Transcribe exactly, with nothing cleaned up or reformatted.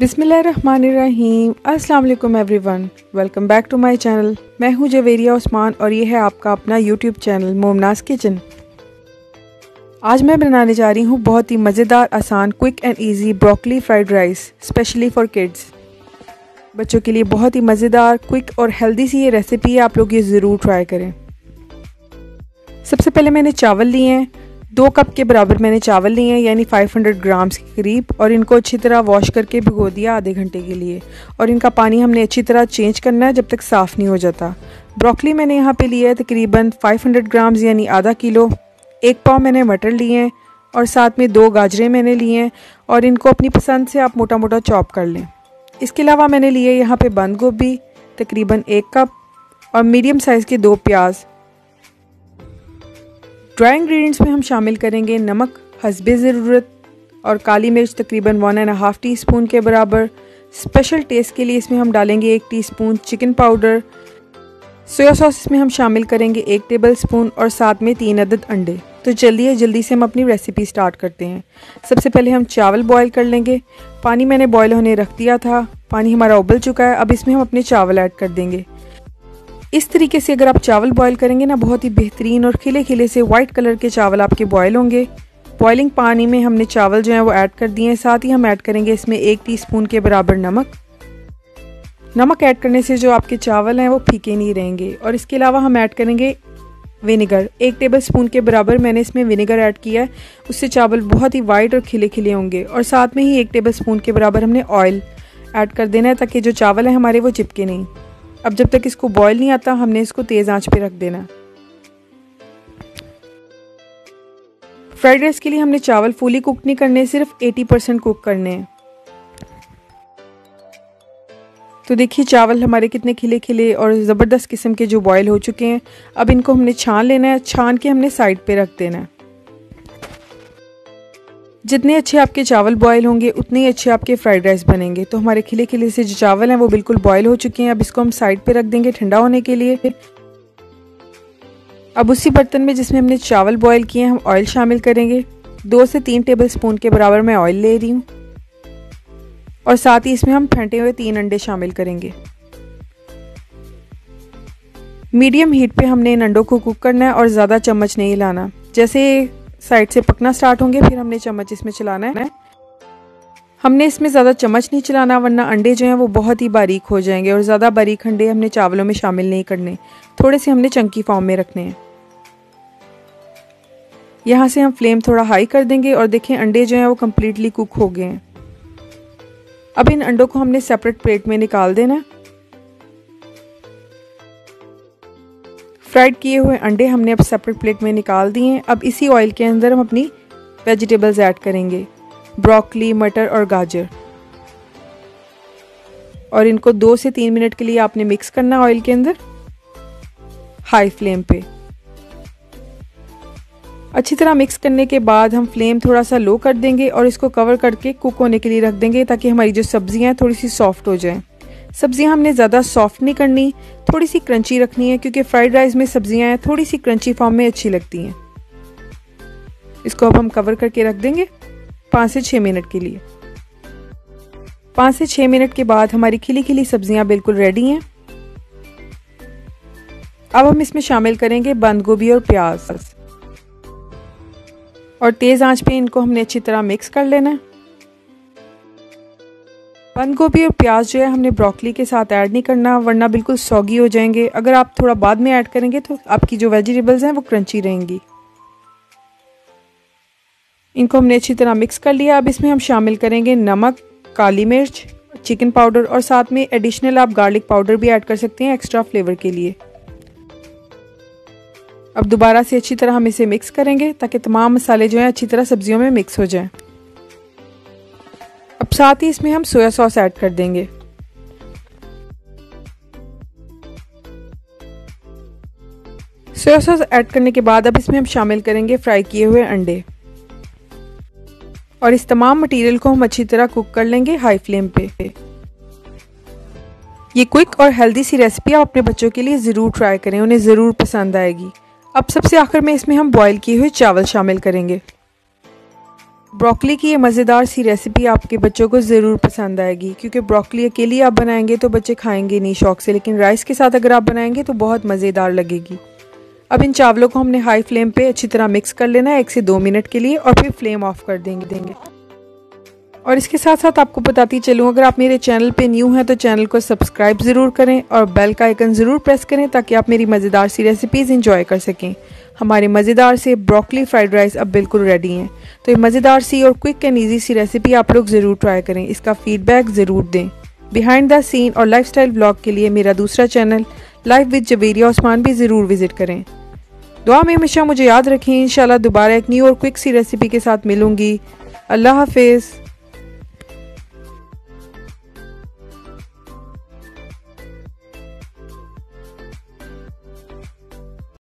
बिस्मिल्लाहिर्रहमानिर्रहीम। अस्सलाम वालेकुम everyone, welcome back to my channel. मैं हूं जवेरिया उस्मान और ये है आपका अपना यूट्यूब चैनल मोमनास किचन। आज मैं बनाने जा रही हूं बहुत ही मज़ेदार, आसान, quick and easy broccoli fried rice, specially for kids. बच्चों के लिए बहुत ही मज़ेदार, क्विक और हेल्दी सी ये रेसिपी है, आप लोग ये ज़रूर ट्राई करें। सबसे पहले मैंने चावल लिए हैं, दो कप के बराबर मैंने चावल लिए हैं, यानी पाँच सौ ग्राम्स के करीब, और इनको अच्छी तरह वॉश करके भिगो दिया आधे घंटे के लिए, और इनका पानी हमने अच्छी तरह चेंज करना है जब तक साफ़ नहीं हो जाता। ब्रोकली मैंने यहाँ पे लिया है तकरीबन पाँच सौ ग्राम्स यानी आधा किलो। एक पाव मैंने मटर लिए हैं और साथ में दो गाजरें मैंने लिए हैं, और इनको अपनी पसंद से आप मोटा मोटा चॉप कर लें। इसके अलावा मैंने लिए यहाँ पर बंद गोभी तकरीबन एक कप और मीडियम साइज़ के दो प्याज। ड्राई इंग्रेडिएंट्स में हम शामिल करेंगे नमक हस्बे ज़रूरत और काली मिर्च तकरीबन one and half teaspoon के बराबर। स्पेशल टेस्ट के लिए इसमें हम डालेंगे एक teaspoon chicken powder. Soya sauce इसमें हम शामिल करेंगे एक टेबल स्पून और साथ में तीन अदद अंडे। तो चलिए जल्दी से हम अपनी रेसिपी स्टार्ट करते हैं। सबसे पहले हम चावल बॉयल कर लेंगे। पानी मैंने बॉयल होने रख दिया था, पानी हमारा उबल चुका है। अब इसमें हम अपने चावल ऐड कर देंगे। इस तरीके से अगर आप चावल बॉयल करेंगे ना, बहुत ही बेहतरीन और खिले खिले से वाइट कलर के चावल आपके बॉयल होंगे। बॉयलिंग पानी में हमने चावल जो है वो ऐड कर दिए हैं। साथ ही हम ऐड करेंगे इसमें एक टीस्पून के बराबर नमक। नमक ऐड करने से जो आपके चावल हैं वो फीके नहीं रहेंगे। और इसके अलावा हम ऐड करेंगे विनेगर। एक टेबल स्पून के बराबर मैंने इसमें विनेगर ऐड किया है, उससे चावल बहुत ही वाइट और खिले खिले होंगे। और साथ में ही एक टेबल स्पून के बराबर हमने ऑयल ऐड कर देना है ताकि जो चावल हैं हमारे वो चिपके नहीं। अब जब तक इसको बॉयल नहीं आता, हमने इसको तेज़ आंच पे रख देना। फ्राइड राइस के लिए हमने चावल फुली कुक नहीं करने, सिर्फ अस्सी परसेंट कुक करने हैं। तो देखिए चावल हमारे कितने खिले खिले और ज़बरदस्त किस्म के जो बॉयल हो चुके हैं। अब इनको हमने छान लेना है, छान के हमने साइड पे रख देना है। जितने अच्छे आपके चावल बॉयल होंगे उतने ही अच्छे आपके फ्राइड राइस बनेंगे। तो हमारे खिले खिले से जो चावल हैं वो बिल्कुल बॉयल हो चुके हैं। अब इसको हम साइड पे रख देंगे ठंडा होने के लिए। अब उसी बर्तन में जिसमें हमने चावल बॉयल किए हैं, हम ऑयल शामिल करेंगे। दो से तीन टेबल स्पून के बराबर मैं ऑयल ले रही हूँ, और साथ ही इसमें हम फेंटे हुए तीन अंडे शामिल करेंगे। मीडियम हीट पर हमने इन अंडों को कुक करना है और ज़्यादा चम्मच नहीं हिलाना। जैसे साइड से पकना स्टार्ट होंगे फिर हमने चम्मच इसमें चलाना है। हमने इसमें ज़्यादा चम्मच नहीं चलाना, वरना अंडे जो हैं वो बहुत ही बारीक हो जाएंगे, और ज़्यादा बारीक अंडे हमने चावलों में शामिल नहीं करने। थोड़े से हमने चंकी फॉर्म में रखने हैं। यहाँ से हम फ्लेम थोड़ा हाई कर देंगे, और देखें अंडे जो हैं वो कम्प्लीटली कुक हो गए हैं। अब इन अंडों को हमने सेपरेट प्लेट में निकाल देना। फ्राइड किए हुए अंडे हमने अब सेपरेट प्लेट में निकाल दिए हैं। अब इसी ऑयल के अंदर हम अपनी वेजिटेबल्स ऐड करेंगे, ब्रोकली, मटर और गाजर, और इनको दो से तीन मिनट के लिए आपने मिक्स करना ऑयल के अंदर हाई फ्लेम पे। अच्छी तरह मिक्स करने के बाद हम फ्लेम थोड़ा सा लो कर देंगे और इसको कवर करके कुक होने के लिए रख देंगे, ताकि हमारी जो सब्जियां हैं थोड़ी सी सॉफ्ट हो जाएं। सब्जियां हमने ज़्यादा सॉफ्ट नहीं करनी, थोड़ी सी क्रंची रखनी है, क्योंकि फ्राइड राइस में सब्जियां थोड़ी सी क्रंची फॉर्म में अच्छी लगती हैं। इसको अब हम कवर करके रख देंगे पाँच से छः मिनट के लिए। पाँच से छः मिनट के बाद हमारी खिली खिली सब्जियां बिल्कुल रेडी हैं। अब हम इसमें शामिल करेंगे बंद गोभी और प्याज, और तेज़ आंच पे इनको हमने अच्छी तरह मिक्स कर लेना है। बंद गोभी और प्याज जो है हमने ब्रोकली के साथ ऐड नहीं करना, वरना बिल्कुल सॉगी हो जाएंगे। अगर आप थोड़ा बाद में ऐड करेंगे तो आपकी जो वेजिटेबल्स हैं वो क्रंची रहेंगी। इनको हमने अच्छी तरह मिक्स कर लिया। अब इसमें हम शामिल करेंगे नमक, काली मिर्च, चिकन पाउडर, और साथ में एडिशनल आप गार्लिक पाउडर भी ऐड कर सकते हैं एक्स्ट्रा फ्लेवर के लिए। अब दोबारा से अच्छी तरह हम इसे मिक्स करेंगे ताकि तमाम मसाले जो हैं अच्छी तरह सब्जियों में मिक्स हो जाएँ। अब साथ ही इसमें हम सोया सॉस ऐड कर देंगे। सोया सॉस ऐड करने के बाद अब इसमें हम शामिल करेंगे फ्राई किए हुए अंडे, और इस तमाम मटेरियल को हम अच्छी तरह कुक कर लेंगे हाई फ्लेम पे। ये क्विक और हेल्दी सी रेसिपी आप अपने बच्चों के लिए ज़रूर ट्राई करें, उन्हें ज़रूर पसंद आएगी। अब सबसे आखिर में इसमें हम बॉयल किए हुए चावल शामिल करेंगे। ब्रोकली की ये मज़ेदार सी रेसिपी आपके बच्चों को ज़रूर पसंद आएगी, क्योंकि ब्रोकली अकेली आप बनाएंगे तो बच्चे खाएंगे नहीं शौक से, लेकिन राइस के साथ अगर आप बनाएंगे तो बहुत मज़ेदार लगेगी। अब इन चावलों को हमने हाई फ्लेम पे अच्छी तरह मिक्स कर लेना है एक से दो मिनट के लिए और फिर फ्लेम ऑफ कर देंगे देंगे और इसके साथ साथ आपको बताती चलूँ, अगर आप मेरे चैनल पे न्यू हैं तो चैनल को सब्सक्राइब ज़रूर करें और बेल का आइकन ज़रूर प्रेस करें ताकि आप मेरी मज़ेदार सी रेसिपीज़ इंजॉय कर सकें। हमारे मज़ेदार से ब्रोकली फ्राइड राइस अब बिल्कुल रेडी हैं, तो ये मज़ेदार सी और क्विक एंड ईजी सी रेसिपी आप लोग ज़रूर ट्राई करें, इसका फीडबैक ज़रूर दें। बिहाइंड द सीन और लाइफस्टाइल व्लॉग के लिए मेरा दूसरा channel life with Javeria Usman भी ज़रूर विज़िट करें। दुआ में हमेशा मुझे याद रखें। इंशाल्लाह दोबारा एक न्यू और क्विक सी रेसिपी के साथ मिलूँगी। अल्लाह हाफिज़।